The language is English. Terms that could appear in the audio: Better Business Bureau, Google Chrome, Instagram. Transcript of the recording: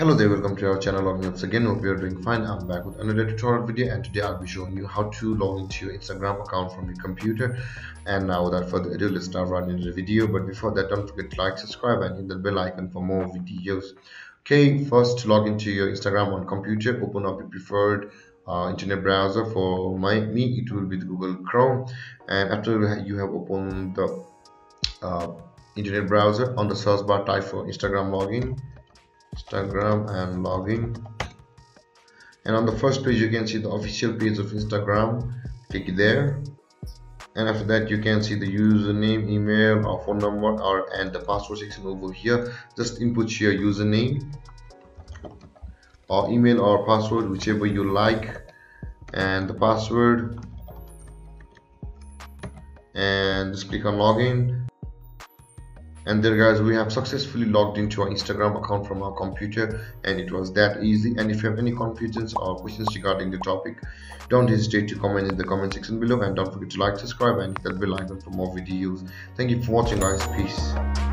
Hello there, welcome to our channel. Logging once again, hope you are doing fine. I'm back with another tutorial video, and today I'll be showing you how to log into your Instagram account from your computer. And now without further ado, let's start right into the video. But before that, don't forget to like, subscribe and hit the bell icon for more videos. Okay, first log into your Instagram on computer. Open up your preferred internet browser. For me, it will be the Google Chrome. And after you have opened the internet browser, on the search bar type for Instagram and login, and on the first page you can see the official page of Instagram. Click there, and after that you can see the username, email or phone number and the password section. Over here just input your username or email or password, whichever you like, and the password, and just click on login. And there guys, we have successfully logged into our Instagram account from our computer, and it was that easy. And if you have any confusions or questions regarding the topic, don't hesitate to comment in the comment section below, and don't forget to like, subscribe and hit that bell icon for more videos. Thank you for watching guys, peace.